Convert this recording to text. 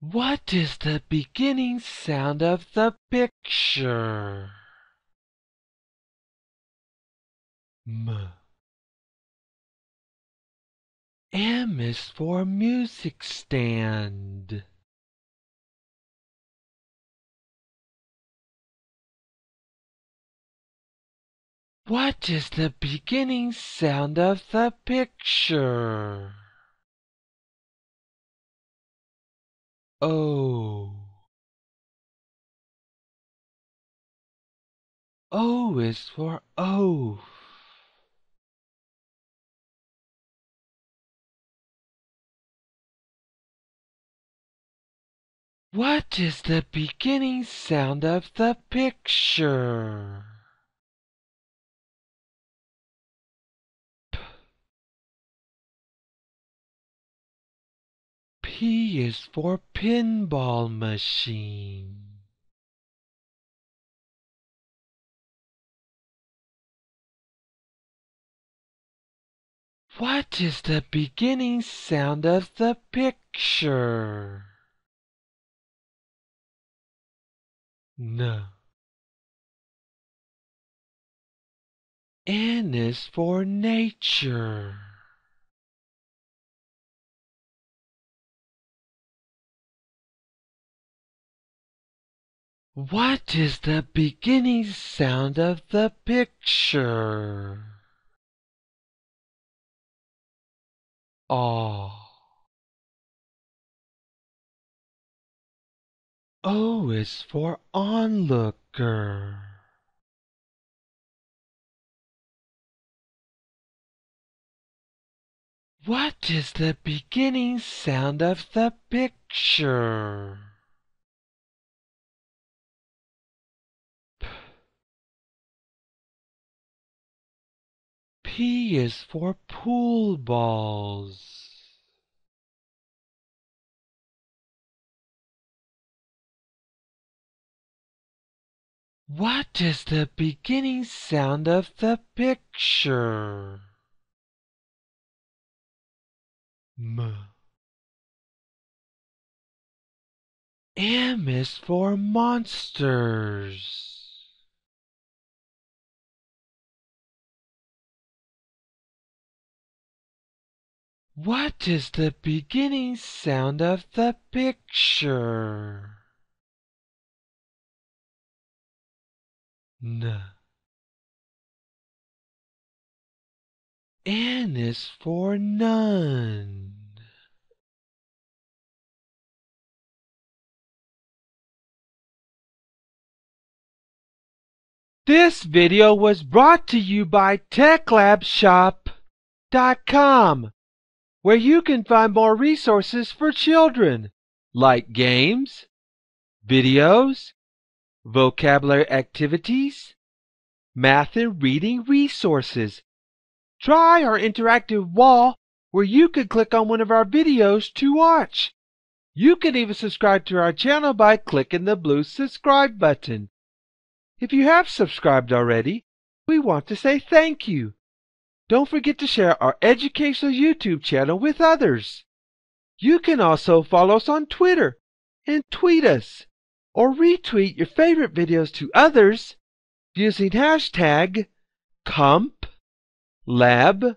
What is the beginning sound of the picture? M. M is for music stand. What is the beginning sound of the picture? O. O is for oaf. What is the beginning sound of the picture? P is for pinball machine. What is the beginning sound of the picture? N. N is for nature. What is the beginning sound of the picture? Aw. O is for onlooker. What is the beginning sound of the picture? P is for pool balls. What is the beginning sound of the picture? M. M is for monsters. What is the beginning sound of the picture? N. N is for none. This video was brought to you by TechLabShop.com, where you can find more resources for children, like games, videos, vocabulary activities, math and reading resources. Try our interactive wall, where you can click on one of our videos to watch. You can even subscribe to our channel by clicking the blue subscribe button. If you have subscribed already, we want to say thank you. Don't forget to share our educational YouTube channel with others. You can also follow us on Twitter and tweet us, or retweet your favorite videos to others using hashtag CompLabTeacher.